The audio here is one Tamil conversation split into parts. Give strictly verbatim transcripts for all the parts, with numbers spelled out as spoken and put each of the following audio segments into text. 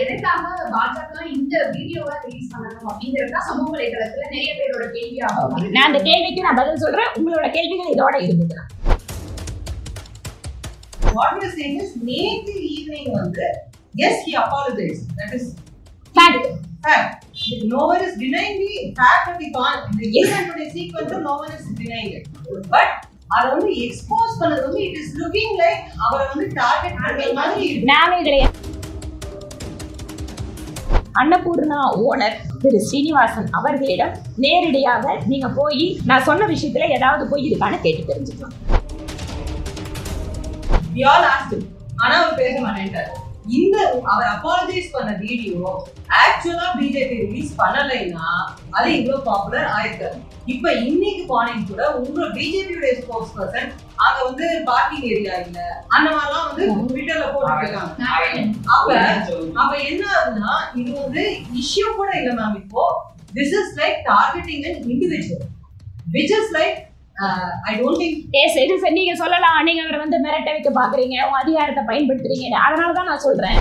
எதற்காக பாஜக இந்த வீடியோவை ரிலீஸ் பண்ணணும் அப்படிங்கிறது சமூக வலைதளத்துல நிறைய பேரோட கேள்வியாக. நான் அந்த கேள்விக்கு நான் பதில் சொல்றேன், உங்களோட கேள்விகள் இதோட இருந்துக்கிறேன். What we are saying is, நேற்று evening வந்து yes he apologized, that is fact. Fact. No one is denying the fact of the con. The reason for the sequence, no one is denying it. But that one exposed panadum, it is looking like our one target panel mari. Name idale. Annapurna owner திரு ஸ்ரீனிவாசன் அவர்களிடம் நேரடியாக நீங்க போய் நான் சொன்ன விஷயத்துல ஏதாவது போய் இருக்கான்னு கேட்டு தெரிஞ்சுக்கலாம். We all asked him. ஆனா அவர் பேச மாட்டேன்ட்டார். இந்த அவர் அப்பாலஜைஸ் பண்ண வீடியோ ஆக்சுவலா பிஜேபி ரிலீஸ் பண்ணலைன்னா அது இவ்வளவு பாப்புலர் ஆயிருக்காரு. இப்ப இன்னைக்கு பாயிண்ட் கூட உங்க பிஜேபியோட ஸ்போர்ட்ஸ் பர்சன் அங்க வந்து பார்க்கிங் ஏரியா இல்ல அந்த மாதிரிலாம் வந்து ட்விட்டர்ல போட்டுருக்காங்க. அப்ப அப்ப என்ன ஆகுதுன்னா இது வந்து இஷ்யூ கூட இல்லை மேம். இப்போ this is like targeting an individual which is like Uh, I don't think... Yes, it is. நீங்க சொல்லலாம் நீங்க அவரை வந்து மிரட்ட வைக்க பாக்குறீங்க, உங்க அதிகாரத்தை பயன்படுத்துறீங்க, அதனாலதான் நான் சொல்றேன்.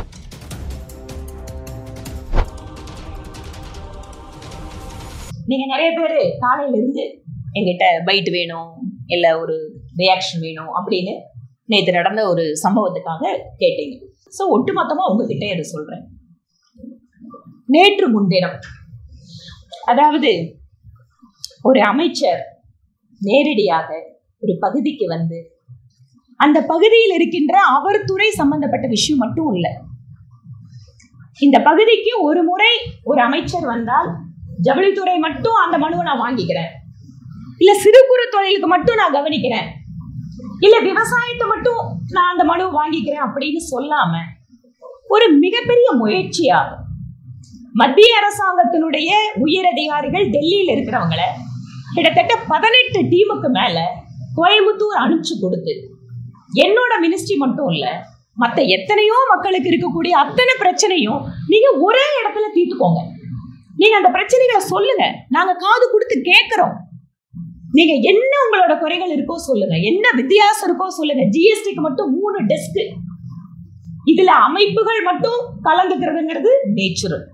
நீங்க நிறைய பேரு காலையில இருந்து எங்கிட்ட பைட் வேணும் இல்ல ஒரு ரியாக்ஷன் வேணும் அப்படின்னு நேற்று நடந்த ஒரு சம்பவத்துக்காக கேட்டீங்க. ஸோ ஒட்டு மொத்தமா உங்ககிட்ட இதை சொல்றேன். நேற்று முன்தினம் அதாவது ஒரு அமைச்சர் நேரடியாக ஒரு பகுதிக்கு வந்து அந்த பகுதியில் இருக்கின்ற அவர் துறை சம்பந்தப்பட்ட விஷயம் மட்டும் இல்லை, இந்த பகுதிக்கு ஒரு முறை ஒரு அமைச்சர் வந்தால் ஜவுளித்துறை மட்டும் அந்த மனுவை நான் வாங்கிக்கிறேன், இல்லை சிறு குறு தொழிலுக்கு மட்டும் நான் கவனிக்கிறேன், இல்லை விவசாயத்தை மட்டும் நான் அந்த மனுவை வாங்கிக்கிறேன் அப்படின்னு சொல்லாம ஒரு மிகப்பெரிய முயற்சியாகும். மத்திய அரசாங்கத்தினுடைய உயர் அதிகாரிகள் டெல்லியில் இருக்கிறவங்களை கிட்டத்தட்ட பதினெட்டு டீமுக்கு மேல கோயம்புத்தூர் அனுப்பிச்சு கொடுத்து என்னோட மினிஸ்ட்ரி மட்டும் இல்ல மற்ற எத்தனையோ மக்களுக்கு இருக்கக்கூடிய அத்தனை பிரச்சனையும் நீங்க ஒரே இடத்துல தீர்த்துக்கோங்க, நீங்க அந்த பிரச்சனைகளை சொல்லுங்க, நாங்க காது கொடுத்து கேட்கிறோம், நீங்க என்ன உங்களோட குறைகள் இருக்கோ சொல்லுங்க, என்ன வித்தியாசம் இருக்கோ சொல்லுங்க. ஜிஎஸ்டிக்கு மட்டும் மூணு டெஸ்க், இதுல அமைப்புகள் மட்டும் கலந்துக்கிறதுங்கிறது நேச்சுரல்.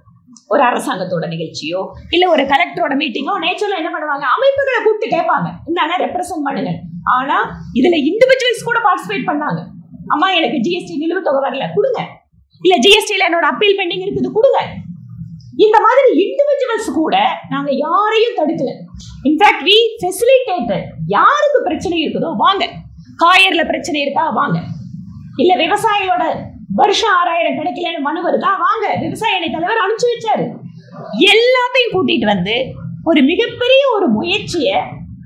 ஒரு அரசாங்கத்தோட நிகழ்ச்சியோ இல்ல ஒரு கலெக்டரோட மீட்டிங்கோ நேச்சுரலா என்ன பண்ணுவாங்க, அமைப்புகளை கூப்பிட்டு கேட்பாங்க, இந்தாங்க ரெப்ரசென்ட் பண்ணுங்க. ஆனா இதுல இண்டிவிஜுவல்ஸ் கூட பார்ட்டிசிபேட் பண்ணாங்க. அம்மா எனக்கு ஜிஎஸ்டி நிலுவைத் தொகை வரல கொடுங்க, இல்ல ஜிஎஸ்டில என்னோட அப்பீல் பெண்டிங் இருக்குது கொடுங்க, இந்த மாதிரி இண்டிவிஜுவல்ஸ் கூட நாங்க யாரையும் தடுக்கல. இன்ஃபேக்ட் வி ஃபெசிலிட்டேட்டட், யாருக்கு பிரச்சனை இருக்குதோ வாங்க, காயர்ல பிரச்சனை இருக்கா வாங்க, இல்ல விவசாயியோட வருஷம் ஆறாயிரம் கிடைக்கலன்னு மனு வருதா வாங்க, விவசாய அணி தலைவர் அனுப்பிச்சு வச்சாரு, எல்லாத்தையும் கூட்டிட்டு வந்து ஒரு மிகப்பெரிய ஒரு முயற்சிய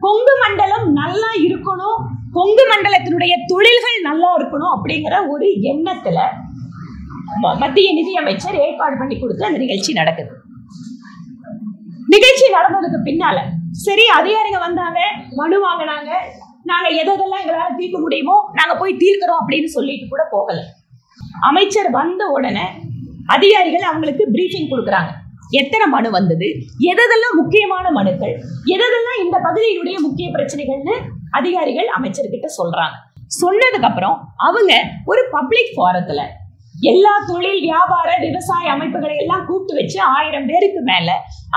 கொங்கு மண்டலம் நல்லா இருக்கணும், கொங்கு மண்டலத்தினுடைய தொழில்கள் நல்லா இருக்கணும் அப்படிங்கிற ஒரு எண்ணத்துல மத்திய நிதியமைச்சர் ஏற்பாடு பண்ணி கொடுத்து அந்த நிகழ்ச்சி நடக்குது. நிகழ்ச்சி நடந்ததுக்கு பின்னால சரி அதிகாரிங்க வந்தாங்க, மனு வாங்கினாங்க, நாங்க எதெல்லாம் எங்களால் தீர்க்க முடியுமோ நாங்க போய் தீர்க்கிறோம் அப்படின்னு சொல்லிட்டு கூட போகல. அமைச்சர் வந்த உடனே அதிகாரிகள் அவங்களுக்கு பிரீஃபிங் கொடுக்குறாங்க, எத்தனை மனு வந்தது, எதெல்லாம் முக்கியமான மனுக்கள், எதெல்லாம் இந்த பகுதியினுடைய முக்கிய பிரச்சனைகள்னு அதிகாரிகள் அமைச்சர்கிட்ட சொல்றாங்க. சொன்னதுக்கு அப்புறம் அவங்க ஒரு பப்ளிக் ஃபாரத்துல எல்லா தொழில் வியாபார விவசாய அமைப்புகளை எல்லாம் கூப்பிட்டு வச்சு ஆயிரம் பேருக்கு மேல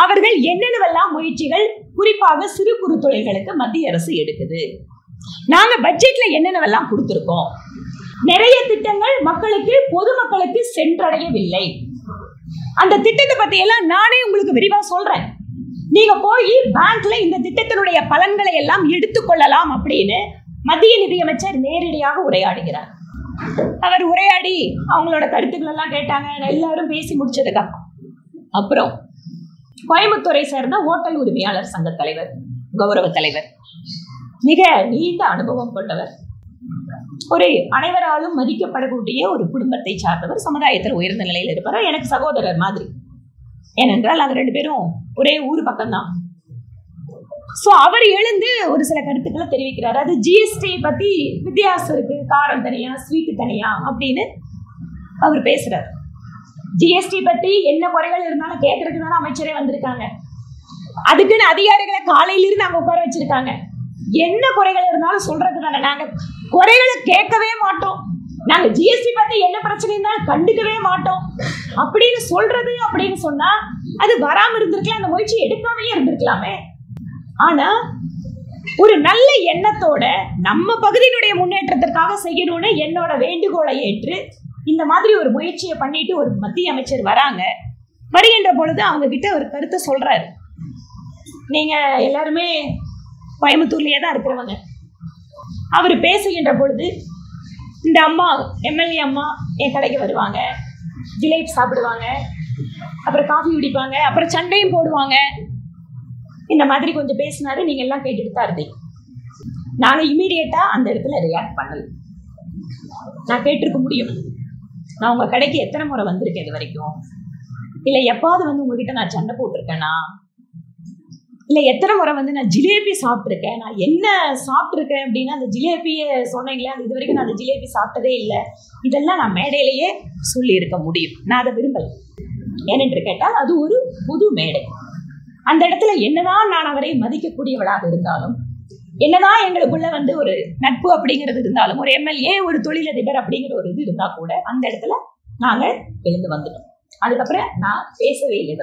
அவர்கள் என்னென்னவெல்லாம் முயற்சிகள் குறிப்பாக சிறு குறு தொழில்களுக்கு மத்திய அரசு எடுக்குது, நாங்க பட்ஜெட்ல என்னென்னவெல்லாம் கொடுத்துருக்கோம், நிறைய திட்டங்கள் மக்களுக்கு பொதுமக்களுக்கு சென்றடையவில்லை, அந்த திட்டத்தை பத்தி எல்லாம் நானே உங்களுக்கு விரிவா சொல்றேன், நீங்க போய் பேங்க்ல இந்த திட்டத்தினுடைய பலன்களை எல்லாம் எடுத்துக்கொள்ளலாம் அப்படின்னு மத்திய நிதியமைச்சர் நேரடியாக உரையாடுகிறார். அவர் உரையாடி அவங்களோட கருத்துக்கள் எல்லாம் கேட்டாங்க, எல்லாரும் பேசி முடிச்சதுக்கா அப்புறம் கோயம்புத்தூரை சேர்ந்த ஹோட்டல் உரிமையாளர் சங்க தலைவர், கௌரவ தலைவர், மிக நீண்ட அனுபவம் கொண்டவர், ஒரு அனைவராலும் மதிக்கப்படக்கூடிய ஒரு குடும்பத்தை சார்ந்தவர், சமுதாயத்தில் உயர்ந்த நிலையில் இருப்பார், எனக்கு சகோதரர் மாதிரி, ஏனென்றால் அவங்க ரெண்டு பேரும் ஒரே ஊர் பக்கம்தான். ஸோ அவர் எழுந்து ஒரு சில கருத்துக்களை தெரிவிக்கிறார். அது ஜிஎஸ்டி பத்தி வித்தியாசம் இருக்கு, காரம் தனியா ஸ்வீட்டு தனியா அப்படின்னு அவர் பேசுறாரு. ஜிஎஸ்டி பத்தி என்ன குறைகள் இருந்தாலும் கேட்கறதுக்கு தானே அமைச்சரே வந்திருக்காங்க, அதுக்குன்னு அதிகாரிகளை காலையிலிருந்து அவங்க உட்கார வச்சிருக்காங்க, என்ன குறைகள் இருந்தாலும் சொல்றது தானே, நாங்க குறைகளை கேட்கவே மாட்டோம், நாங்க ஜிஎஸ்டி பத்தி என்ன பிரச்சனைன்னா கண்டுக்கவே மாட்டோம் அப்படின்னு சொல்றது அப்படின்னு சொன்னா அது வராம இருந்திருக்கலாம், அந்த முயற்சி எடுக்காமே இருந்திருக்கலாமே. ஆனா ஒரு நல்ல எண்ணத்தோட நம்ம பகுதியினுடைய முன்னேற்றத்திற்காக செய்யணும்னு என்னோட வேண்டுகோளை ஏற்று இந்த மாதிரி ஒரு முயற்சியை பண்ணிட்டு ஒரு மத்திய அமைச்சர் வராங்க. வருகின்ற பொழுது அவங்க கிட்ட ஒரு கருத்தை சொல்றாரு, நீங்க எல்லாருமே கோயம்புத்தூர்லயே தான் இருக்கிறவங்க. அவர் பேசுகின்ற பொழுது இந்த அம்மா எம்எல்ஏ அம்மா என் கடைக்கு வருவாங்க, ஜிலேபி சாப்பிடுவாங்க, அப்புறம் காஃபி குடிப்பாங்க, அப்புறம் சண்டையும் போடுவாங்க. இந்த மாதிரி கொஞ்சம் பேசினாரு, நீங்க எல்லாம் கேட்டுட்டு தான் இருந்தீங்க. நாங்க இமீடியட்டா அந்த இடத்துல ரியாக்ட் பண்ணல. நான் கேட்டிருக்க முடியும், நான் உங்க கடைக்கு எத்தனை முறை வந்திருக்கேன் இது வரைக்கும், இல்லை எப்பாவது வந்து உங்ககிட்ட நான் சண்டை போட்டிருக்கேனா, இல்லை எத்தனை முறை வந்து நான் ஜிலேபி சாப்பிட்ருக்கேன், நான் என்ன சாப்பிட்ருக்கேன் அப்படின்னா அந்த ஜிலேபியை சொன்னீங்களே அது இது வரைக்கும் நான் அந்த ஜிலேபி சாப்பிட்டதே இல்லை, இதெல்லாம் நான் மேடையிலேயே சொல்லியிருக்க முடியும். நான் அதை விரும்பலை. ஏனென்று கேட்டால் அது ஒரு புது மேடை. அந்த இடத்துல என்னதான் நான் அவரை மதிக்கக்கூடியவளாக இருந்தாலும், என்னதான் எங்களுக்குள்ள வந்து ஒரு நட்பு அப்படிங்கிறது இருந்தாலும், ஒரு எம்எல்ஏ ஒரு தொழிலதிபர் அப்படிங்கிற ஒரு இது இருந்தால் கூட அந்த இடத்துல நாங்கள் எழுந்து வந்துட்டோம். அதுக்கப்புறம் நான் பேசவே இல்லை.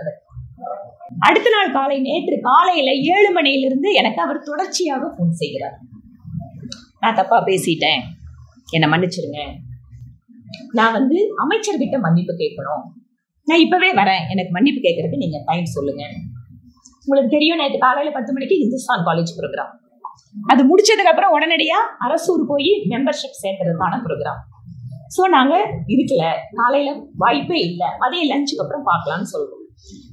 அடுத்த நாள் காலை நேற்று காலையில ஏழு மணியிலிருந்து எனக்கு அவர் தொடர்ச்சியாக ஃபோன் செய்கிறார். நான் தப்பா பேசிட்டேன், என்னை மன்னிச்சிருங்க, நான் வந்து அமைச்சர்கிட்ட மன்னிப்பு கேட்கணும், நான் இப்பவே வரேன், எனக்கு மன்னிப்பு கேட்கறதுக்கு நீங்க டைம் சொல்லுங்க. உங்களுக்கு தெரியும் நேற்று காலையில பத்து மணிக்கு இந்துஸ்தான் காலேஜ் ப்ரோக்ராம், அது முடிச்சதுக்கு அப்புறம் உடனடியா அரசூர் போய் மெம்பர்ஷிப் சேர்க்கறதுக்கான ப்ரோக்ராம். ஸோ நாங்கள் இருக்கல, காலையில் வாய்ப்பே இல்லை, மதியம் லஞ்சுக்கு அப்புறம் பார்க்கலான்னு சொல்லுவோம்.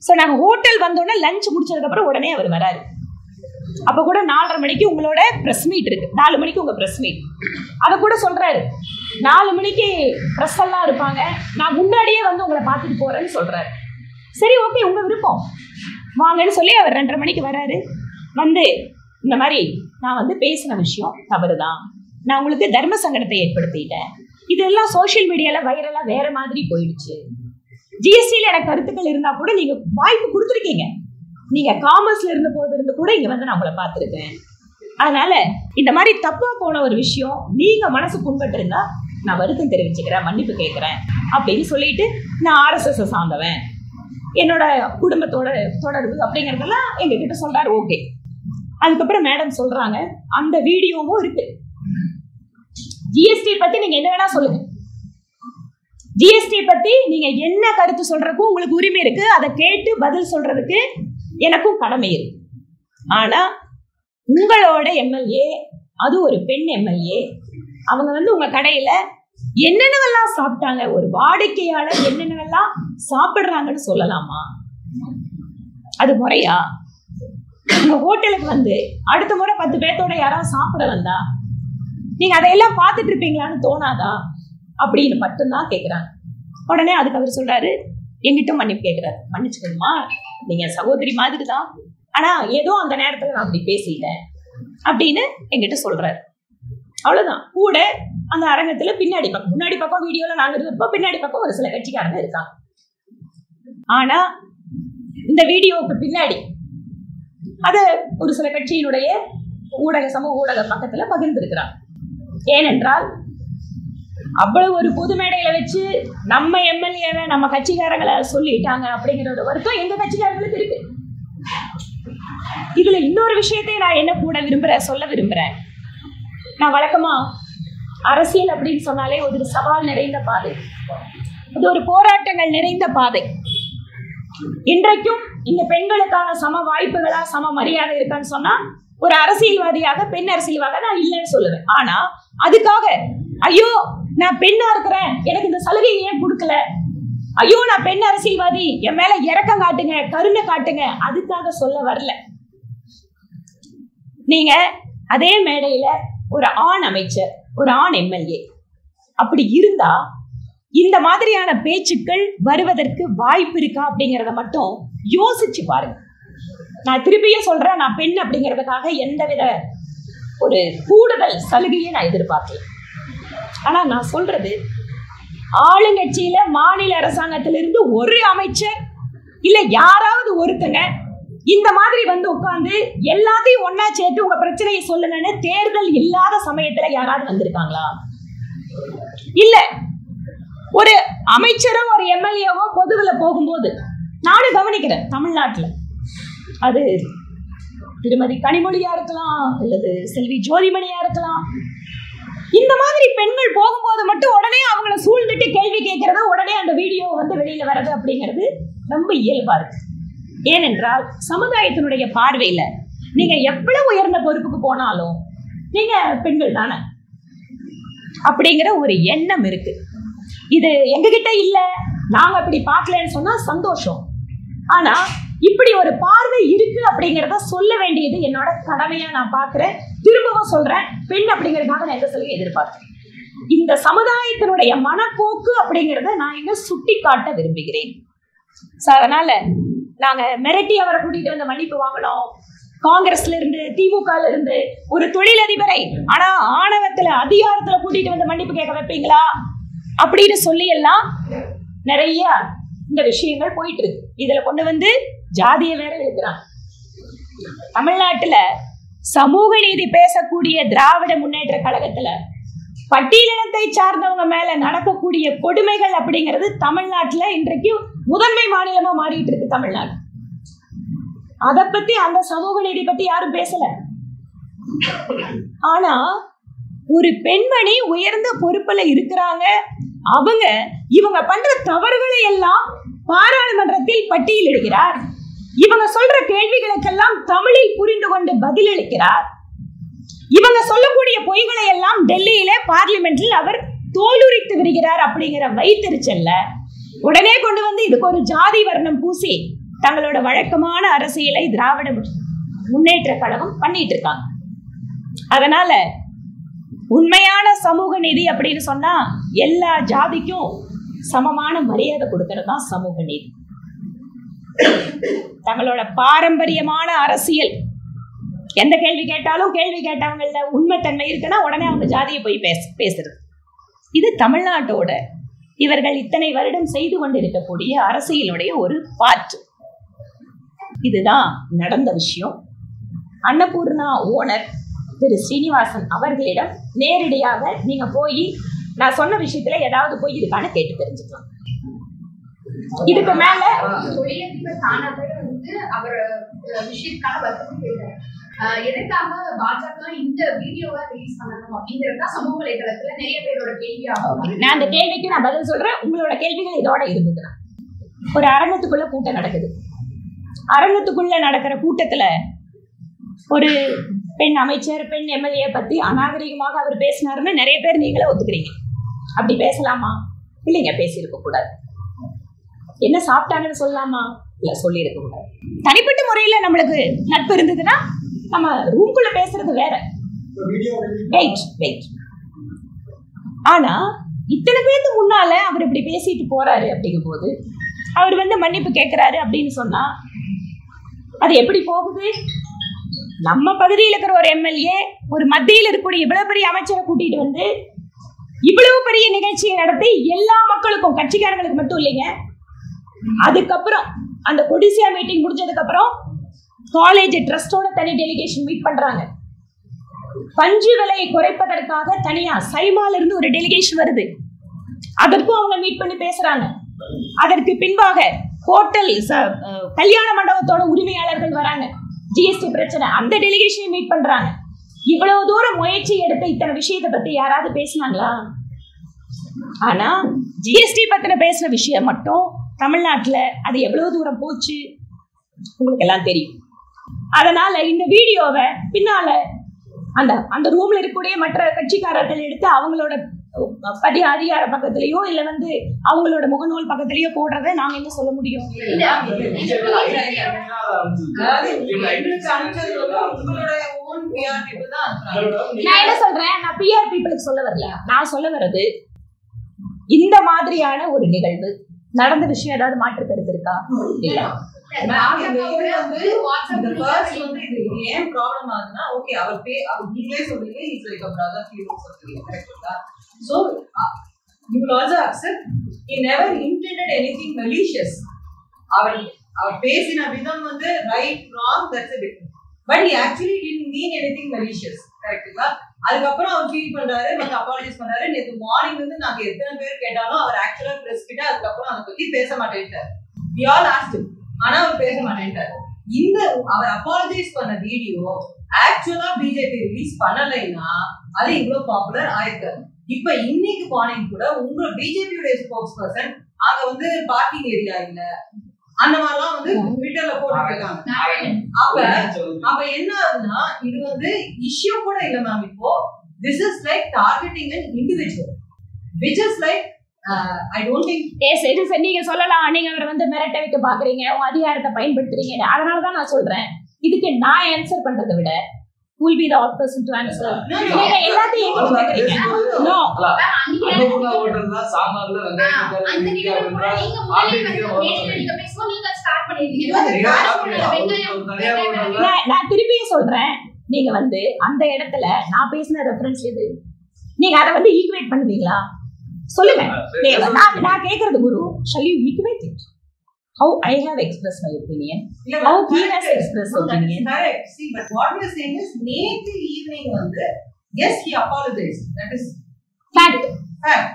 ஸோ நாங்கள் ஹோட்டல் வந்தோடனே லஞ்ச் முடிச்சதுக்கப்புறம் உடனே அவர் வராரு. அப்போ கூட நாலரை மணிக்கு உங்களோட ப்ரெஸ் மீட் இருக்கு, நாலு மணிக்கு உங்கள் ப்ரெஸ் மீட். அதை கூட சொல்கிறாரு, நாலு மணிக்கு ப்ரெஸ் எல்லாம் இருப்பாங்க, நான் முன்னாடியே வந்து உங்களை பார்த்துட்டு போகிறேன்னு சொல்கிறாரு. சரி ஓகே உங்கள் விருப்பம் வாங்கன்னு சொல்லி அவர் ரெண்டரை மணிக்கு வராரு. வந்து இந்த மாதிரி நான் வந்து பேசின விஷயம் தவறு தான், நான் உங்களுக்கு தர்ம சங்கடத்தை ஏற்படுத்திட்டேன், இதெல்லாம் சோஷியல் மீடியால வைரலா வேற மாதிரி போயிடுச்சு, ஜிஎஸ்டியில எனக்கு கருத்துக்கள் இருந்தா கூட நீங்க வாய்ப்பு கொடுத்துருக்கீங்க, நீங்க காமர்ஸ்ல இருந்த போது இருந்து கூட இங்க வந்து நான் உங்களை பார்த்துருக்கேன், அதனால இந்த மாதிரி தப்பா போன ஒரு விஷயம் நீங்க மனசு புண்பட்டு இருந்தா நான் வருத்தம் தெரிவிச்சுக்கிறேன், மன்னிப்பு கேட்கிறேன் அப்படின்னு சொல்லிட்டு, நான் ஆர்எஸ்எஸ் சார்ந்தவன், என்னோட குடும்பத்தோட தொடர்பு அப்படிங்கறதெல்லாம் எங்க கிட்ட சொல்றாரு. ஓகே அதுக்கப்புறம் மேடம் சொல்றாங்க, அந்த வீடியோவும் இருக்கு, ஜிஎஸ்டி பத்தி நீங்க என்ன வேணா சொல்லுங்க, ஜிஎஸ்டி பத்தி நீங்க என்ன கருத்து சொல்றதுக்கும் உங்களுக்கு உரிமை இருக்கு, அதை கேட்டு பதில் சொல்றதுக்கு எனக்கும் கடமை இருக்கு. ஆனா உங்களோட எம்எல்ஏ, அது ஒரு பெண் எம்எல்ஏ, அவங்க வந்து உங்க கடையில என்னென்னவெல்லாம் சாப்பிட்டாங்க, ஒரு வாடிக்கையாளர் என்னென்னவெல்லாம் சாப்பிடுறாங்கன்னு சொல்லலாமா? அது முறையா? உங்க ஹோட்டலுக்கு வந்து அடுத்த முறை பத்து பேர்த்தோட யாராவது சாப்பிட வந்தா நீங்க அதையெல்லாம் பார்த்துட்டு இருப்பீங்களான்னு தோணாதா அப்படின்னு மட்டும்தான் கேட்குறாங்க. உடனே அதுக்கு அவர் சொல்றாரு, என்கிட்ட மன்னிப்பு கேட்குறாரு, மன்னிச்சுக்கணுமா, நீங்க சகோதரி மாதிரி தான், ஆனா ஏதோ அந்த நேரத்துல நான் அப்படி பேசிட்டேன் அப்படின்னு என்கிட்ட சொல்றாரு. அவ்வளவுதான். கூட அந்த அரங்கத்துல பின்னாடி பக்கம் முன்னாடி பக்கம் வீடியோல நாங்க இருப்போம், பின்னாடி பக்கம் ஒரு சில கட்சிக்காரங்க இருக்காங்க. ஆனா இந்த வீடியோவுக்கு பின்னாடி அதை ஒரு சில கட்சியினுடைய ஊடக சமூக ஊடக பக்கத்துல பகிர்ந்திருக்கிறாங்க. ஏனென்றால் அவ்வளவு ஒரு பொது மேடையில வச்சு நம்ம எம்எல்ஏவை நம்ம கட்சிக்காரங்களை சொல்லிட்டாங்க அப்படிங்கிற ஒரு வருத்தம் எங்க கட்சிக்காரங்களுக்கு இருக்கு. இதுல இன்னொரு விஷயத்தையும் நான் என்ன கூட விரும்புறேன் சொல்ல விரும்புறேன். நான் வழக்கமா அரசியல் அப்படின்னு சொன்னாலே ஒரு சவால் நிறைந்த பாதை, இது ஒரு போராட்டங்கள் நிறைந்த பாதை. இன்றைக்கும் இங்க பெண்களுக்கான சம வாய்ப்புகளா சம மரியாதை இருக்கான்னு சொன்னா ஒரு அரசியல்வாதியாக பெண் அரசியல்வாதியாக நான் இல்லைன்னு சொல்லுவேன். ஆனா அதுக்காக ஐயோ நான் பெண்ணா இருக்கிறேன், எனக்கு இந்த சலுகை ஏன் கொடுக்கல, ஐயோ நான் பெண் அரசியல்வாதி, என் மேல இரக்கம் காட்டுங்க, கருணை காட்டுங்க, அதுக்காக சொல்ல வரல. நீங்க அதே மேடையில ஒரு ஆண் அமைச்சர், ஒரு ஆண் எம்எல்ஏ அப்படி இருந்தா இந்த மாதிரியான பேச்சுக்கள் வருவதற்கு வாய்ப்பு இருக்கா அப்படிங்கிறத மட்டும் யோசிச்சு பாருங்க. நான் திருப்பியே சொல்றேன், நான் பெண் அப்படிங்கிறதுக்காக எந்தவித ஒரு கூடுதல் சலுகையை நான் எதிர்பார்க்கல. ஆனா நான் சொல்றது, ஆளுங்கட்சியில மாநில அரசாங்கத்திலிருந்து ஒரு அமைச்சர் இல்ல யாராவது ஒருத்தங்க இந்த மாதிரி வந்து உட்கார்ந்து எல்லாத்தையும் ஒன்னா சேர்த்து உங்க பிரச்சனையை சொல்லுங்கன்னு தேர்தல் இல்லாத சமயத்துல யாராவது வந்திருக்காங்களா? இல்ல ஒரு அமைச்சரோ ஒரு எம்எல்ஏவோ பொதுவில போகும்போது நானும் கவனிக்கிறேன். தமிழ்நாட்டில் அது திருமதி கனிமொழியா இருக்கலாம், அல்லது செல்வி ஜோதிமணியா இருக்கலாம், இந்த மாதிரி பெண்கள் போகும்போது மட்டும் உடனே அவங்கள சூழ்ந்துட்டு கேள்வி கேட்கறது, உடனே அந்த வீடியோ வந்து வெளியில வர்றது அப்படிங்கிறது ரொம்ப இயல்பா இருக்கு. ஏனென்றால் சமுதாயத்தினுடைய பார்வையில நீங்க எவ்வளவு உயர்ந்த பொறுப்புக்கு போனாலும் நீங்க பெண்கள் தானே அப்படிங்கிற ஒரு எண்ணம் இருக்கு. இது எங்ககிட்ட இல்ல, நாங்க அப்படி பார்க்கலன்னு சொன்னா சந்தோஷம். ஆனா இப்படி ஒரு பார்வை இருக்கு அப்படிங்கிறத சொல்ல வேண்டியது என்னோட கடமையா நான் பாக்குறேன். திரும்பவும் சொல்றேன், பெண் அப்படிங்கிறதுக்காக நான் எந்த சொல்லியும் எதிர்பார்க்கிறேன். இந்த சமுதாயத்தினுடைய மனப்போக்கு அப்படிங்கிறத நான் எங்க சுட்டி காட்ட விரும்புகிறேன். அதனால நாங்க மிரட்டி அவரை கூட்டிட்டு வந்து மன்னிப்பு வாங்கணும், காங்கிரஸ்ல இருந்து திமுகல இருந்து ஒரு தொழிலதிபரை ஆனா ஆணவத்துல அதிகாரத்துல கூட்டிட்டு வந்து மன்னிப்பு கேட்க வைப்பீங்களா அப்படின்னு சொல்லி எல்லாம் நிறைய இந்த விஷயங்கள் போயிட்டு இருக்கு. இதுல கொண்டு வந்து ஜாதிய வேற இருக்கிறான். தமிழ்நாட்டுல சமூக நீதி பேசக்கூடிய திராவிட முன்னேற்ற கழகத்துல பட்டியலினத்தை சார்ந்தவங்க மேல நடக்கக்கூடிய கொடுமைகள் அப்படிங்கிறது தமிழ்நாட்டுல இன்றைக்கு முதன்மை மாநிலமா மாறிட்டு இருக்கு. தமிழ்நாடு அதை பத்தி, அந்த சமூக நீதி பத்தி யாரும் பேசல. ஆனா ஒரு பெண்மணி உயர்ந்த பொறுப்புல இருக்கிறாங்க, அவங்க இவங்க பண்ற தவறுகளை எல்லாம் பாராளுமன்றத்தில் பட்டியலிடுகிறார், இவங்க சொல்ற கேள்விகளுக்கெல்லாம் தமிழில் புரிந்து கொண்டு பதிலளிக்கிறார், இவங்க சொல்லக்கூடிய பொய்களை எல்லாம் டெல்லியில பார்லிமெண்டில் அவர் தோலுரித்து விடுகிறார். அப்படிங்கிற வைத்தறிச்சல்ல உடனே கொண்டு வந்து இதுக்கு ஒரு ஜாதி வர்ணம் பூசி தங்களோட வழக்கமான அரசியலை திராவிட முன்னேற்ற கழகம் பண்ணிட்டு இருக்காங்க. அதனால உண்மையான சமூக நீதி அப்படின்னு சொன்னா எல்லா ஜாதிக்கும் சமமான மரியாதை கொடுக்கறது தான் சமூக நீதி. தங்களோட பாரம்பரியமான அரசியல், எந்த கேள்வி கேட்டாலும் கேள்வி கேட்டவங்கள உண்மைத்தன்மை இருக்குன்னா உடனே அவங்க ஜாதியை போய் பேச பேசுறது இது தமிழ்நாட்டோட இவர்கள் இத்தனை வருடம் செய்து கொண்டிருக்கக்கூடிய அரசியலுடைய ஒரு பாற்று. இதுதான் நடந்த விஷயம். அன்னபூர்ணா ஓனர் திரு ஸ்ரீனிவாசன் அவர்களிடம் நேரடியாக நீங்க போய் நான் சொன்ன விஷயத்துல ஏதாவது போய் இருக்கான்னு கேட்டு தெரிஞ்சுக்கலாம். இதுக்கு மேல அவர் எதற்காக பாஜக இந்த வீடியோவை ரிலீஸ் பண்ணணும் அப்படிங்கறதுதான் சமூக வலைதளத்துல நிறைய பேரோட கேள்வியாகும். நான் அந்த கேள்விக்கு நான் பதில் சொல்றேன். உங்களோட கேள்விகள் இதோட இருந்துக்கிறேன். ஒரு அரங்கத்துக்குள்ள கூட்டம் நடக்குது. அரங்கத்துக்குள்ள நடக்கிற கூட்டத்துல ஒரு பெண் அமைச்சர், பெண் எம்எல்ஏ பத்தி அநாகரிகமாக அவர் பேசினாருன்னு நிறைய பேர் நீங்களே ஒத்துக்கிறீங்க. அப்படி பேசலாமா? இல்லைங்க, பேசியிருக்க கூடாது. என்ன சாப்பிட்டாங்கன்னு சொல்லலாமா? இல்ல, சொல்லியிருக்க கூடாது. தனிப்பட்ட முறையில நம்மளுக்கு நட்பு இருந்ததுன்னா நம்ம ரூம்குள்ள பேசுறது வேற. வெயிட் வெயிட் ஆனா இத்தனை பேருக்கு முன்னால அவர் இப்படி பேசிட்டு போறாரு. அப்படிங்கும் போது அவர் வந்து மன்னிப்பு கேட்கிறாரு அப்படின்னு சொன்னா அது எப்படி போகுது? நம்ம பகுதியில் இருக்கிற ஒரு எம்எல்ஏ ஒரு மத்தியில் இருக்கக்கூடிய இவ்வளவு பெரிய அமைச்சரை கூட்டிட்டு வந்து இவ்வளவு பெரிய நிகழ்ச்சியை நடத்தி எல்லா மக்களுக்கும், கட்சிக்காரங்களுக்கு மட்டும் இல்லைங்க, அதுக்கப்புறம் அந்த கொடிசியா மீட்டிங் முடிஞ்சதுக்கு அப்புறம் காலேஜ் ட்ரஸ்டோட தனி டெலிகேஷன் மீட் பண்றாங்க. பஞ்சு விலையை குறைப்பதற்காக தனியா சைமால இருந்து ஒரு டெலிகேஷன் வருது, அதற்கும் அவங்க மீட் பண்ணி பேசுறாங்க. அதற்கு பின்பாக ஹோட்டல் கல்யாண மண்டபத்தோட உரிமையாளர்கள் வராங்க, ஜிஎஸ்டி பிரச்சனை, அந்த டெலிகேஷனை மீட் பண்றாங்க. இவ்வளவு தூரம் முயற்சி எடுத்த இத்தனை விஷயத்தை பத்தி யாராவது பேசினாங்களா? ஆனா ஜிஎஸ்டி பத்தின பேசுற விஷயம் மட்டும் தமிழ்நாட்டுல அது எவ்வளவு தூரம் போச்சு உங்களுக்கு எல்லாம் தெரியும். அதனால இந்த வீடியோவை பின்னால அந்த அந்த ரூம்ல இருக்கக்கூடிய மற்ற கட்சிக்காரர்கள் எடுத்து அவங்களோட பதி அதிகார பக்கத்திலயோ இல்ல வந்து அவங்களோட முகநூல் பக்கத்திலயோ போடுறத நாங்க என்ன சொல்ல முடியும்? நான் என்ன சொல்றேன், நான் பிஆர் பீப்புளுக்கு சொல்ல வரல. நான் சொல்ல வர்றது இந்த மாதிரியான ஒரு நிகழ்வு நடந்த விஷயம் ஏதாவது மாற்று கருத்து இருக்கா? இல்ல பேசினது அதுக்கப்புறம் அவர் ஃபீல் பண்றாரு, எனக்கு அப்பாலஜைஸ் பண்றாரு. நேற்று மார்னிங் வந்து நாங்க எத்தனை பேர் கேட்டாலும் அவர் ஆக்சுவலா பிரஸ் கிட்ட அதுக்கப்புறம் அதை பத்தி பேச மாட்டேன்ட்டார். We all asked him, ஆனா அவர் பேச மாட்டேன்ட்டார். இந்த அவர் அப்பாலஜைஸ் பண்ண வீடியோ ஆக்சுவலா பிஜேபி ரிலீஸ் பண்ணலைன்னா அது இவ்வளவு பாப்புலர் ஆயிருக்காரு. இப்ப இன்னைக்கு மார்னிங் கூட உங்க பிஜேபியோட ஸ்போக்ஸ் பர்சன் அங்க வந்து பார்க்கிங் ஏரியா இல்ல அந்த மாதிரிலாம் வந்து ட்விட்டர்ல போட்டு இருக்காங்க. அப்ப அப்ப என்ன ஆகுதுன்னா இது வந்து இஷ்யூ கூட இல்ல மேம். இப்போ this is like targeting an individual which is like I don't think as it is. நீங்க சொல்லலாம் நீங்க அவரை வந்து மிரட்ட வைக்க பாக்குறீங்க, உங்க அதிகாரத்தை பயன்படுத்துறீங்க. அதனாலதான் நான் சொல்றேன், இதுக்கு நான் ஆன்சர் பண்றதை விட will be the odd person to answer. எல்லாத்தையும் நான் திருப்பியும் சொல்றேன், நீங்க வந்து அந்த இடத்துல நான் பேசின ரெஃபரன்ஸ் எது, நீங்க அதை வந்து ஈக்குவேட் பண்ணுவீங்களா சொல்லுங்க. நான் கேக்குறது Guru, shall you equate it? How I have expressed my opinion. Yeah, how he has expressed his opinion. Correct. See, but what we are saying is, நேத்து evening வந்து, yes, he apologized. That is fact. Fact.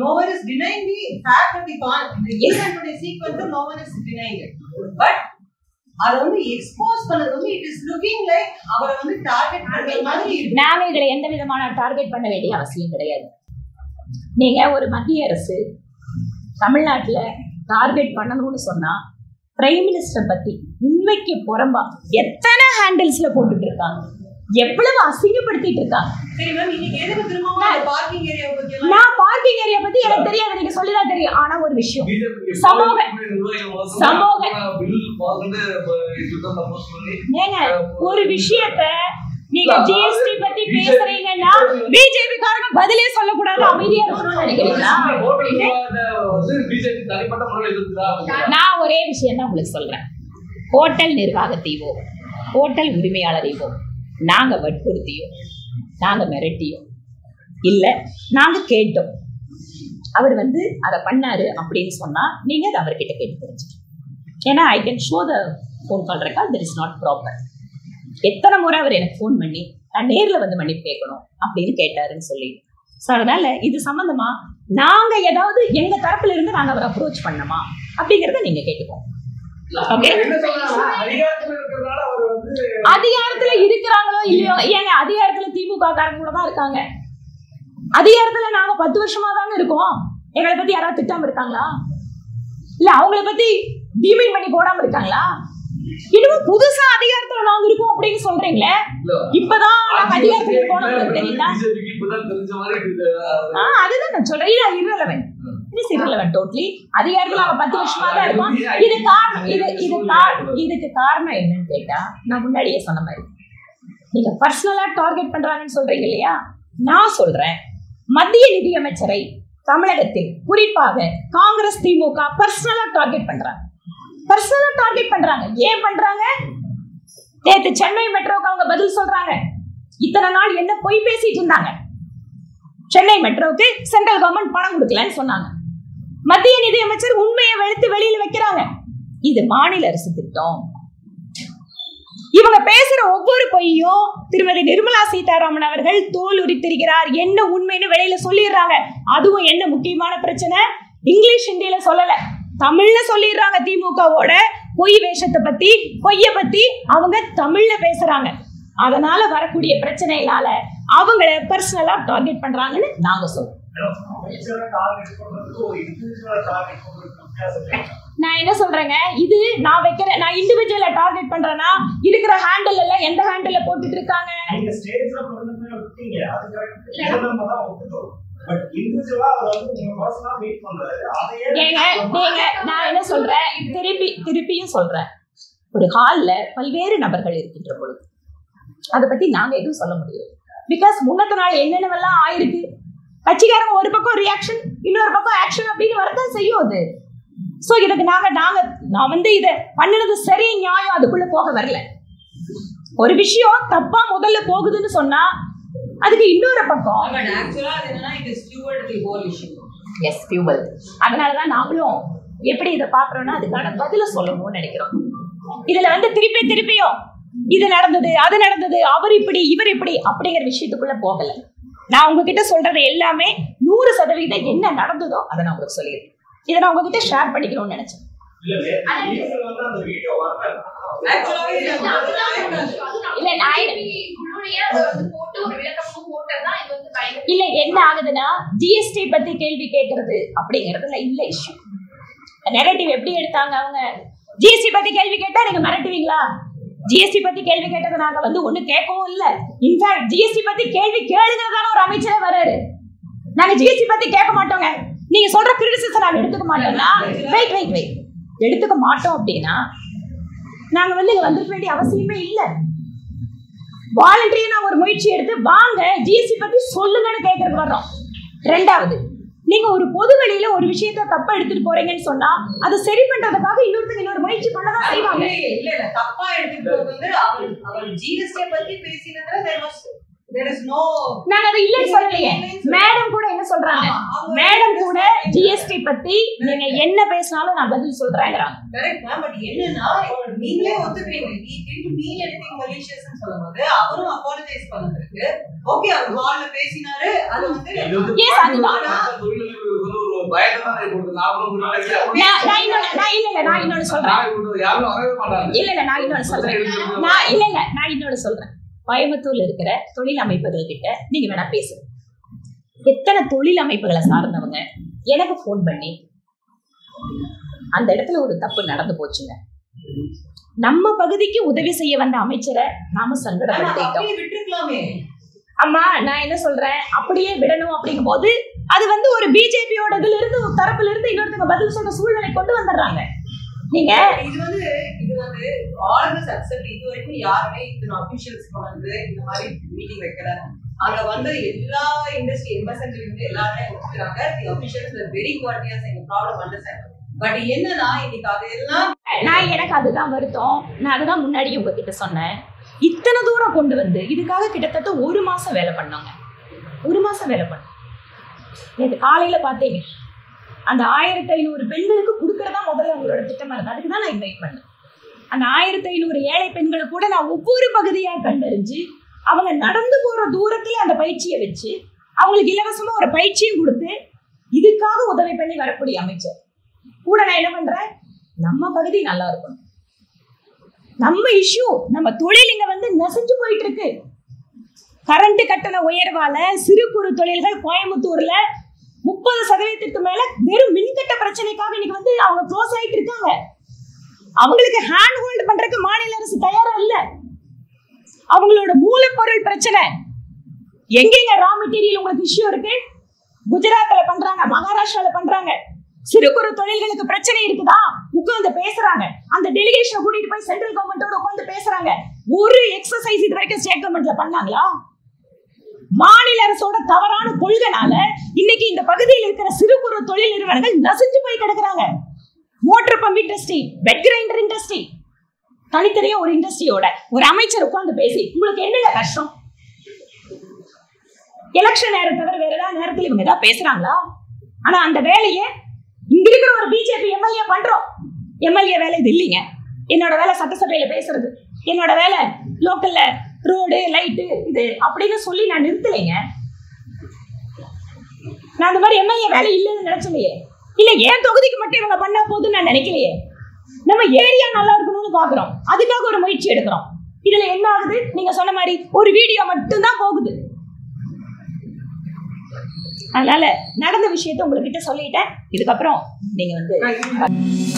No one is denying the fact that he can't. The reason for the sequence, no one is denying it. But, அதை வந்து expose பண்ணது வந்து, it is looking like அவரை வந்து target பண்ற மாதிரி இருக்கு. நாம இதுல எந்த விதமான டார்கெட் பண்ண வேண்டிய அவசியம் கிடையாது. நீங்க ஒரு மத்திய அரசு தமிழ்நாட்டுல டார்கெட் பண்ணணும்னு சொன்னா பிரைம் மினிஸ்டர் பத்தி உண்மைக்கு புறம்பா எத்தனை ஹேண்டில்ஸ்ல போட்டுட்டு இருக்காங்க, எவ்வளவு அசிங்கப்படுத்திட்டு இருக்காங்க. நான் பார்க்கிங் ஏரியா பத்தி எனக்கு தெரியாது, நீங்க சொல்லிதான் தெரியும். ஆனா ஒரு விஷயம், சமூக சமூக ஒரு விஷயத்த நீங்க ஜிஎஸ்டி பத்தி பேசுறீங்கன்னா பிஜேபி காரங்க பதிலே சொல்ல கூடாது, அமைதியா இருக்கணும். நான் ஒரே விஷயம் தான் உங்களுக்கு சொல்றேன், ஹோட்டல் நிர்வாகத்தையோ ஹோட்டல் உரிமையாளரையோ நாங்க வற்புறுத்தியோ நாங்க மிரட்டியோ இல்ல நாங்க கேட்டோம் அவர் வந்து அதை பண்ணாரு அப்படின்னு சொன்னா நீங்க அதை அவர்கிட்ட கேட்டு தெரிஞ்சுக்கணும். ஏன்னா I can show the phone call record, that is not proper. எத்தனை முறை அவர் எனக்கு ஃபோன் பண்ணி நான் நேரில் வந்து மன்னிப்பு கேட்கணும் அப்படின்னு கேட்டாருன்னு சொல்லி ஸோ அதனால இது சம்மந்தமா நாங்கள் ஏதாவது எங்கள் தரப்புல இருந்து நாங்கள் அவர் அப்ரோச் பண்ணமா அப்படிங்கிறத நீங்க கேட்டுக்கோங்க. ஓகே, அதிகாரத்துல இருக்கிறாங்களோ இல்லையோ, ஏங்க அதிகாரத்துல திமுக காரங்க கூட தான் இருக்காங்க. அதிகாரத்துல நாங்க பத்து வருஷமா தாங்க இருக்கோம். எங்களை பத்தி யாராவது திட்டாம இருக்காங்களா? இல்ல அவங்கள பத்தி டீமிங் பண்ணி போடாம இருக்காங்களா? இன்னும் புதுசா அதிகாரத்துல நாங்க இருக்கோம் அப்படின்னு சொல்றீங்களே, இப்பதான் அதிகாரத்துல இருக்கோம் தெரியுதா? அதுதான் நான் சொல்றேன், இரலவென்ட் இஸ் இரலவென்ட் டோட்டலி. அதிகாரத்துல நாங்க பத்து வருஷமா தான் இருக்கோம். இது காரணம் இது இது இதுக்கு காரணம் என்னன்னு கேட்டா நான் முன்னாடியே சொன்ன மாதிரி நீங்க பர்சனலா டார்கெட் பண்றாங்கன்னு சொல்றீங்க இல்லையா? நான் சொல்றேன், மத்திய நிதியமைச்சரை தமிழகத்தில் குறிப்பாக காங்கிரஸ் திமுக பர்சனலா டார்கெட் பண்றாங்க. பர்சனலா டார்கெட் பண்றாங்க. ஏன் பண்றாங்க? நேற்று சென்னை மெட்ரோக்கு அவங்க பதில் சொல்றாங்க. இத்தனை நாள் என்ன போய் பேசிட்டு இருந்தாங்க? சென்னை மெட்ரோக்கு சென்ட்ரல் கவர்மெண்ட் பணம் கொடுக்கலன்னு சொன்னாங்க. மத்திய நிதியமைச்சர் உண்மையை வெளுத்து வெளியில வைக்கிறாங்க. இது மாநில அரசு திட்டம். இவங்க பேசுற ஒவ்வொரு பொய்யும் திருமதி நிர்மலா சீதாராமன் அவர்கள் தோல் உரித்திருக்கிறார், என்ன உண்மைன்னு வெளியில சொல்லிடுறாங்க. அதுவும் என்ன முக்கியமான பிரச்சனை, இங்கிலீஷ் ஹிந்தியில சொல்லல, தமிழ்ல சொல்லிடுறாங்க. திமுகவோட பொய் வேஷத்தை பத்தி பொய்ய பத்தி அவங்க தமிழ்ல பேசுறாங்க. அதனால வரக்கூடிய பிரச்சனைகளால அவங்கள பர்சனலா டார்கெட் பண்றாங்கன்னு நாங்க சொல்றோம். நான் என்ன சொல்றேங்க, இது நான் வைக்கிற நான் இண்டிவிஜுவலா டார்கெட் பண்றேன்னா இருக்கிற ஹேண்டில் எல்லாம் எந்த ஹேண்டில்ல போட்டுட்டு இருக்காங்க. ஒரு ஹால்ல பல்வேறு நபர்கள் இருக்கின்ற பொழுது அதை பத்தி நாங்க எதுவும் சொல்ல முடியாது. பிகாஸ் முன்னத்த நாள் என்னென்னவெல்லாம் ஆயிருக்கு, கட்சிக்காரங்க ஒரு பக்கம் ரியாக்ஷன் இன்னொரு பக்கம் ஆக்ஷன் அப்படின்னு வரதான் செய்யும். அது சோ இதுக்கு நாங்க நாங்க நான் வந்து இதை பண்ணினது சரி நியாயம் அதுக்குள்ள போக வரல. ஒரு விஷயம் தப்பா முதல்ல போகுதுன்னு சொன்னா அதுக்கு இன்னொரு பக்கம் அதனாலதான் நாங்களும் எப்படி இதை பாக்குறோம்னா அதுக்கான பதில சொல்லணும்னு நினைக்கிறோம். இதுல வந்து திருப்பி திருப்பியும் இது நடந்தது அது நடந்தது அவர் இப்படி இவர் இப்படி அப்படிங்கிற விஷயத்துக்குள்ள போகல. நான் உங்ககிட்ட சொல்றது எல்லாமே நூறு சதவீதம் என்ன நடந்ததோ அதை நான் உங்களுக்கு சொல்லிடுறேன். இதை நான் உங்ககிட்ட ஷேர் பண்ணிக்கணும்னு நினைச்சேன். இல்ல என்ன ஆகுதுன்னா ஜிஎஸ்டி பத்தி கேள்வி கேட்கறது அப்படிங்கறதுல இல்ல இஷ்யூ. நெகட்டிவ் எப்படி எடுத்தாங்க அவங்க, ஜிஎஸ்டி பத்தி கேள்வி கேட்டா நீங்க மிரட்டுவீங்களா? ஜிஎஸ்டி பத்தி கேள்வி கேட்டது நாங்க வந்து ஒண்ணு கேட்கவும் இல்ல. இன்ஃபேக்ட் ஜிஎஸ்டி பத்தி கேள்வி கேளுங்கிறதான ஒரு அமைச்சரே வர்றாரு, நாங்க ஜிஎஸ்டி பத்தி கேட்க மாட்டோங்க, நீங்க சொல்ற கிரிட்டிசிசம் நாங்க எடுத்துக்க மாட்டோம்னா வெயிட் வெயிட் வெயிட் எடுத்துக்க மாட்டோம் அப்படின்னா நாங்க வந்து இங்க வந்துருக்க வேண்டிய அவசியமே இல்லை. வாலண்டரியா நான் ஒரு முயற்சி எடுத்து வாங்க ஜிஎஸ்டி பத்தி சொல்லுங்கன்னு கேட்கறதுக்கு வர்றோம். ரெண்டாவது, நீங்க ஒரு பொது வெளியில ஒரு விஷயத்த தப்பா எடுத்துட்டு போறீங்கன்னு சொன்னா அது சரி பண்றதுக்காக இன்னொருத்தங்க இன்னொரு முயற்சி பண்ணதான் செய்வாங்க. இல்ல இல்ல தப்பா எடுத்துட்டு போறது அவர் அவர் ஜிஎஸ்டி பத்தி பேசினதுல there was there is no நான் அது இல்லன்னு சொல்லலையே. மேடம் கூட என்ன சொல்றாங்க, மேடம் கூட ஜிஎஸ்டி பத்தி நீங்க என்ன பேசினாலும் நான் பதில் சொல்றேங்கறாங்க. கரெக்ட் மேம், பட் என்னன்னா நீங்களே ஒத்துக்கிறீங்க நீ டிட் மீ எனிதிங் மலிஷியஸ்னு சொல்லும்போது அவரும் அபாலஜைஸ் பண்றாங்க. ஓகே அவர் ஹால்ல பேசினாரு அது வந்து எஸ் அதுதான் கோயம்புத்தூர்ல இருக்கிற தொழில் அமைப்புகள் கிட்ட நீங்க வேணா பேசுங்க. எத்தனை தொழில் அமைப்புகளை சார்ந்தவங்க எனக்கு போன் பண்ணி அந்த இடத்துல ஒரு தப்பு நடந்து போச்சுங்க, நம்ம பகுதிக்கு உதவி செய்ய வந்த அமைச்சரை நாம சங்கடப்படுத்திட்டோம். அம்மா நான் என்ன சொல்றேன், அப்படியே விடணும் அப்படிங்கும் போது அது வந்து ஒரு பிஜேபியோட இதுல இருந்து தரப்புல இருந்து இன்னொருத்தங்க பதில் சொல்ற சூழ்நிலை கொண்டு வந்துடுறாங்க. நீங்க இது வந்து இது வந்து ஆல்வேஸ் அக்செப்ட். இது வரைக்கும் யாருமே இத்தனை ஆபீஷியல்ஸ் வந்து இந்த மாதிரி மீட்டிங் வைக்கல. அங்க வந்து எல்லா இண்டஸ்ட்ரி எம்எஸ்எம்ல இருந்து எல்லாருமே ஒத்துக்கிறாங்க. The officials are very courteous in problem understand. But என்னன்னா இன்னைக்கு அதெல்லாம் நான் எனக்கு அதுதான் வருத்தம். நான் அதுதான் முன்னாடி உங்ககிட்ட சொன்னேன். இத்தனை தூரம் கொண்டு வந்து இதுக்காக கிட்டத்தட்ட ஒரு மாசம் வேலை பண்ணாங்க. ஒரு மாசம் வேலை பண்ண நேற்று காலையில பார்த்தீங்க அந்த ஆயிரத்தி ஐநூறு பெண்களுக்கு கொடுக்கறதா முதல்ல அவங்களோட திட்டமா இருக்கு. அதுக்கு தான் நான் இன்வைட் பண்ணேன். அந்த ஆயிரத்தி ஐநூறு ஏழை பெண்களை கூட நான் ஒவ்வொரு பகுதியாக கண்டறிஞ்சு அவங்க நடந்து போற தூரத்துல அந்த பயிற்சியை வச்சு அவங்களுக்கு இலவசமா ஒரு பயிற்சியும் கொடுத்து இதுக்காக உதவி பண்ணி வரக்கூடிய அமைச்சர் கூட நான் என்ன பண்றேன், நம்ம பகுதி நல்லா இருக்கணும், நம்ம இஷ்யூ நம்ம தொழில் இங்க வந்து நெசஞ்சு போயிட்டு இருக்கு. கரண்ட் கட்டண உயர்வால சிறு குறு தொழில்கள் கோயம்புத்தூர்ல முப்பது சதவீதத்துக்கு மேல வெறும் மின்கட்ட பிரச்சனைக்காக இன்னைக்கு வந்து அவங்க க்ளோஸ் ஆயிட்டு இருக்காங்க. அவங்களுக்கு ஹேண்ட் ஹோல்ட் பண்றதுக்கு மாநில அரசு தயாரா இல்ல. அவங்களோட மூலப்பொருள் பிரச்சனை, எங்கெங்க ரா மெட்டீரியல் உங்களுக்கு இஷ்யூ இருக்கு, குஜராத்ல பண்றாங்க, மகாராஷ்டிரால பண்றாங்க. சிறு குறு தொழில்களுக்கு பிரச்சனை இருக்குதா உட்காந்து பேசுறாங்க. அந்த டெலிகேஷனை கூட்டிட்டு போய் சென்ட்ரல் கவர்மெண்டோட உட்காந்து பேசுறாங்க. ஒரு எக்ஸசைஸ் இது வரைக்கும் ஸ்டேட் கவர்மெண்ட்ல பண்ணாங்களா? மாநில அரசோட தவறான கொள்கைனால இன்னைக்கு இந்த பகுதியில் இருக்கிற சிறு குறு தொழில் நிறுவனங்கள் நசிஞ்சு போய் கிடக்குறாங்க. Motor pump industry, wet grinder industry, தனித்தனியா ஒரு இண்டஸ்ட்ரியோட ஒரு அமைச்சர் உட்காந்து பேசி உங்களுக்கு என்னங்க கஷ்டம்? எலெக்ஷன் நேரம் தவிர வேற ஏதாவது நேரத்தில் இவங்க ஏதாவது பேசுறாங்களா? ஆனா அந்த வேலையை இங்க இருக்கிற ஒரு பிஜேபி எம்எல்ஏ பண்றோம். எம்எல்ஏ வேலை இது இல்லைங்க. என்னோட வேலை சட்டசபையில பேசுறது, என்னோட வேலை லோக்கல்ல ரோடு லைட்டு இது அப்படின்னு சொல்லி நான் நிறுத்தலைங்க. நான் அந்த மாதிரி எம்எல்ஏ வேலை இல்லைன்னு நினைச்சலையே. இல்ல ஏன் தொகுதிக்கு மட்டும் இவங்க பண்ணா போதுன்னு நான் நினைக்கலையே. நம்ம ஏரியா நல்லா இருக்கணும்னு பாக்குறோம், அதுக்காக ஒரு முயற்சி எடுக்கிறோம். இதுல என்ன ஆகுது, நீங்க சொன்ன மாதிரி ஒரு வீடியோ மட்டும்தான் போகுது. அதனால நடந்த விஷயத்த உங்ககிட்ட சொல்லிட்டேன். இதுக்கப்புறம் நீங்க வந்து